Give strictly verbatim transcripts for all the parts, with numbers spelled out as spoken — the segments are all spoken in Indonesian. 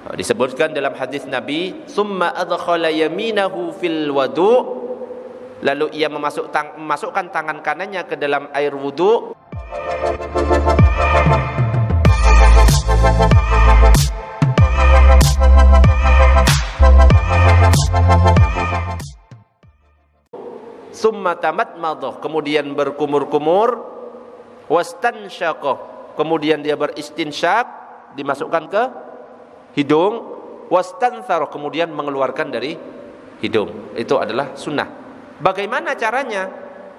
Disebutkan dalam hadis Nabi, summa adkhala yaminahu fil wudu', lalu ia memasuk tang, memasukkan tangan kanannya ke dalam air wudu. Summa tamadmadha, kemudian berkumur-kumur, wastansyaqa, kemudian dia beristinsyaq, dimasukkan ke hidung, wastanthara, kemudian mengeluarkan dari hidung. Itu adalah sunnah. Bagaimana caranya?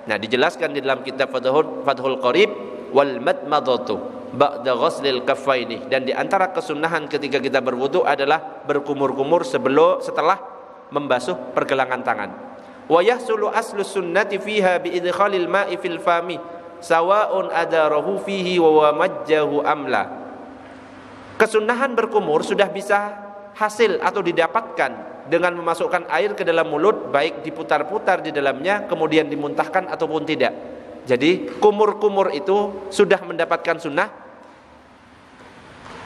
Nah, dijelaskan di dalam kitab Fathul, Fathul Qarib, wal madmadatu ba'da ghuslil kaffaini, dan di antara kesunahan ketika kita berwudu adalah berkumur-kumur sebelum setelah membasuh pergelangan tangan. Wa yahsulu aslus sunnati fiha bi idkhalil ma'i fil fami sawa'un adarahu fihi wa majjahu amla. Kesunahan berkumur sudah bisa hasil atau didapatkan dengan memasukkan air ke dalam mulut, baik diputar-putar di dalamnya kemudian dimuntahkan ataupun tidak. Jadi kumur-kumur itu sudah mendapatkan sunnah,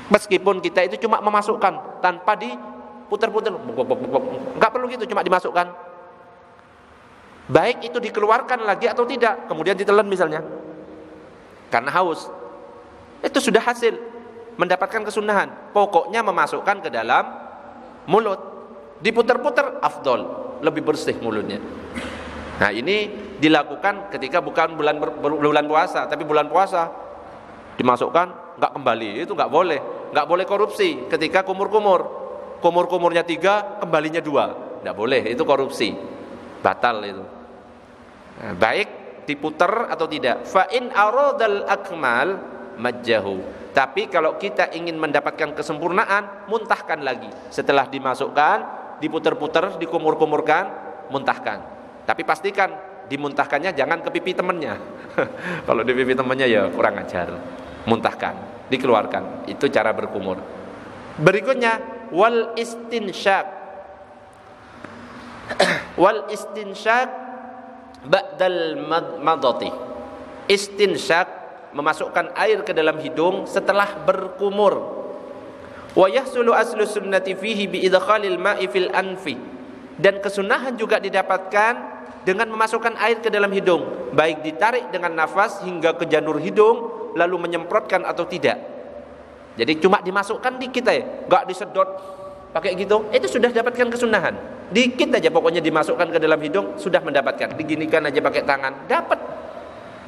meskipun kita itu cuma memasukkan tanpa diputar-putar, nggak perlu gitu, cuma dimasukkan, baik itu dikeluarkan lagi atau tidak, kemudian ditelan misalnya karena haus, itu sudah hasil mendapatkan kesunahan. Pokoknya memasukkan ke dalam mulut, diputar-putar afdol, lebih bersih mulutnya. Nah, ini dilakukan ketika bukan bulan bulan puasa, tapi bulan puasa dimasukkan nggak kembali, itu nggak boleh. Nggak boleh korupsi ketika kumur-kumur, kumur-kumurnya tiga kembalinya dua, nggak boleh, itu korupsi, batal itu. Nah, baik diputar atau tidak. Fa'in aradal akmal majjahu, tapi kalau kita ingin mendapatkan kesempurnaan, muntahkan lagi. Setelah dimasukkan, diputer-puter, dikumur-kumurkan, muntahkan. Tapi pastikan dimuntahkannya jangan ke pipi temannya. Kalau di pipi temannya ya kurang ajar. Muntahkan, dikeluarkan. Itu cara berkumur. Berikutnya wal istinsyaq. Wal istinsyaq ba'dal madmati. Istinsyaq, memasukkan air ke dalam hidung setelah berkumur. Wa yahsulu aslu sunnati fihi bi idkhalil ma'i fil anfi, dan kesunahan juga didapatkan dengan memasukkan air ke dalam hidung, baik ditarik dengan nafas hingga ke janur hidung lalu menyemprotkan atau tidak. Jadi cuma dimasukkan dikit aja, enggak disedot pakai gitu, itu sudah dapatkan kesunahan. Dikit aja pokoknya dimasukkan ke dalam hidung sudah mendapatkan. Diginikan aja pakai tangan, dapat.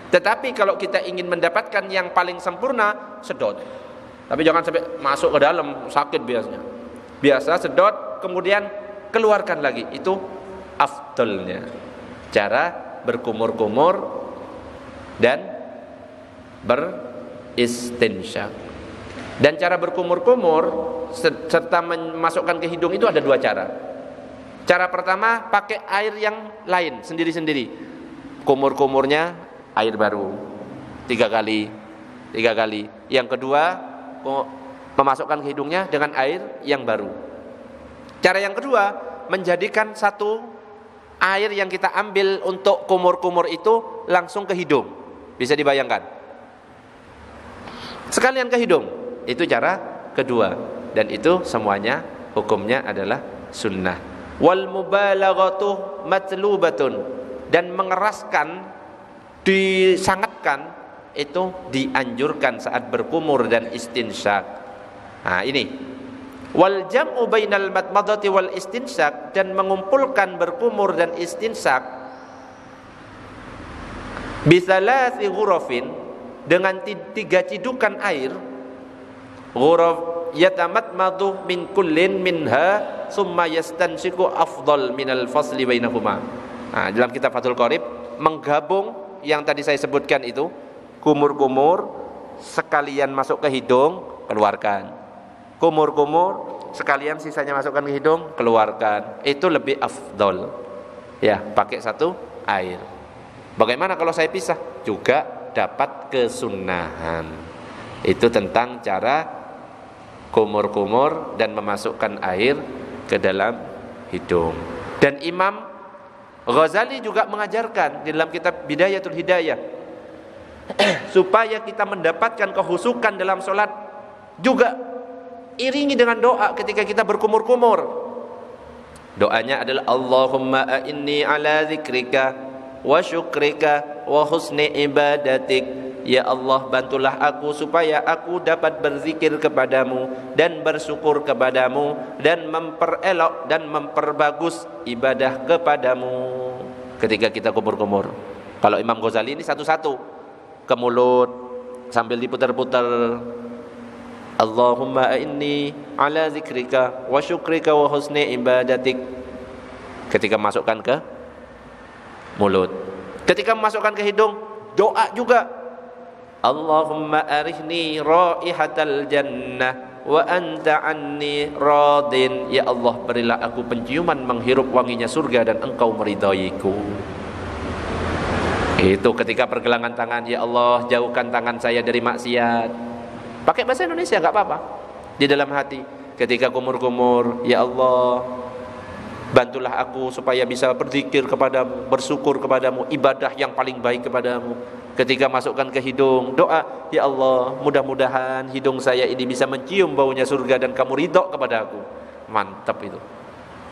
Tetapi kalau kita ingin mendapatkan yang paling sempurna, sedot. Tapi jangan sampai masuk ke dalam, sakit biasanya. Biasa sedot, kemudian keluarkan lagi. Itu afdolnya. Cara berkumur-kumur dan beristinsyaq. Dan cara berkumur-kumur serta memasukkan ke hidung itu ada dua cara. Cara pertama pakai air yang lain, sendiri-sendiri. Kumur-kumurnya air baru tiga kali, tiga kali. Yang kedua memasukkan ke hidungnya dengan air yang baru. Cara yang kedua menjadikan satu air yang kita ambil untuk kumur-kumur itu langsung ke hidung. Bisa dibayangkan? Sekalian ke hidung. Itu cara kedua, dan itu semuanya hukumnya adalah sunnah. Wal mubalaghatu matlubatun, dan mengeraskan, disangatkan, itu dianjurkan saat berkumur dan istinsyaq. Nah, ini wal jam'u bainal madmadati wal istinsyaq, dan mengumpulkan berkumur dan istinsyaq bi thalathi ghurafin, dengan tiga cidukan air, ghuraf yatamadmadu min kullin minha summa yastansyiku afdal minal fasli bainahuma. Nah, dalam kitab Fathul Qarib menggabung yang tadi saya sebutkan itu, kumur-kumur sekalian masuk ke hidung, keluarkan, kumur-kumur sekalian sisanya masukkan ke hidung, keluarkan, itu lebih afdol ya, pakai satu air. Bagaimana kalau saya pisah? Juga dapat kesunahan. Itu tentang cara kumur-kumur dan memasukkan air ke dalam hidung. Dan Imam Ghazali juga mengajarkan di dalam kitab Bidayatul Hidayah supaya kita mendapatkan kehusukan dalam sholat juga iringi dengan doa ketika kita berkumur-kumur. Doanya adalah Allahumma a'inni ala zikrika wa syukrika wa husni ibadatik. Ya Allah, bantulah aku supaya aku dapat berzikir kepadamu dan bersyukur kepadamu dan memperelok dan memperbagus ibadah kepadamu ketika kita kumur-kumur. Kalau Imam Ghazali ini satu-satu ke mulut sambil diputar-putar. Allahumma a'inni ala zikrika wa syukrika wa husni ibadatik. Ketika masukkan ke mulut. Ketika masukkan ke hidung, doa juga. Allahumma arihni raihatal jannah wa anta anni radin. Ya Allah, berilah aku penciuman menghirup wanginya surga dan engkau meridaiku. Itu ketika pergelangan tangan, ya Allah jauhkan tangan saya dari maksiat. Pakai bahasa Indonesia nggak apa-apa. Di dalam hati ketika kumur-kumur, ya Allah bantulah aku supaya bisa berzikir kepadamu, bersyukur kepadamu, ibadah yang paling baik kepadamu. Ketika masukkan ke hidung, doa, ya Allah mudah-mudahan hidung saya ini bisa mencium baunya surga dan kamu ridho kepada aku. Mantap itu.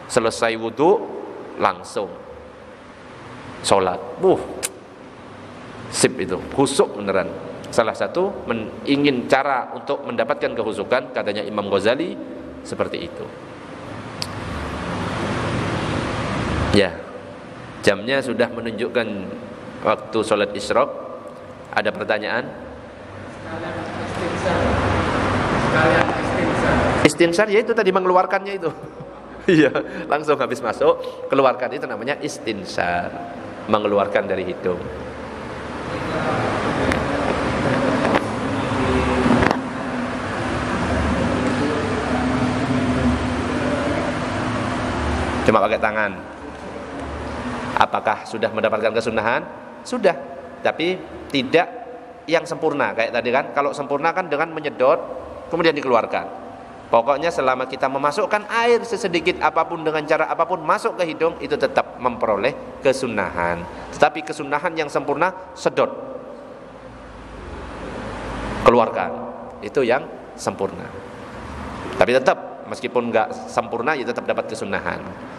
Selesai wudhu langsung sholat. Buh. Sip itu, khusuk beneran. Salah satu men, ingin cara untuk mendapatkan kehusukan katanya Imam Ghazali seperti itu. Ya, jamnya sudah menunjukkan waktu sholat isyraq. Ada pertanyaan? Istinsar, ya itu tadi mengeluarkannya itu. Iya, langsung habis masuk keluarkan, itu namanya istinsar, mengeluarkan dari hidung. Cuma pakai tangan. Apakah sudah mendapatkan kesunahan? Sudah, tapi tidak yang sempurna kayak tadi kan. Kalau sempurna kan dengan menyedot kemudian dikeluarkan. Pokoknya selama kita memasukkan air sesedikit apapun dengan cara apapun masuk ke hidung, itu tetap memperoleh kesunahan. Tetapi kesunahan yang sempurna, sedot, keluarkan, itu yang sempurna. Tapi tetap meskipun nggak sempurna, ya tetap dapat kesunahan.